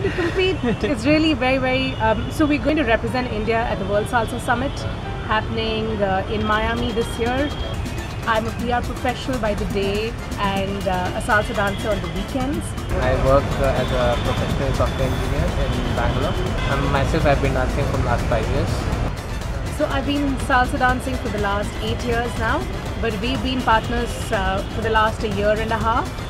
going to compete. It's really very, very... so we're going to represent India at the World Salsa Summit happening in Miami this year. I'm a PR professional by the day and a salsa dancer on the weekends. I work as a professional software engineer in Bangalore. Myself, I've been dancing for the last 5 years. So I've been salsa dancing for the last 8 years now, but we've been partners for the last 1.5 years.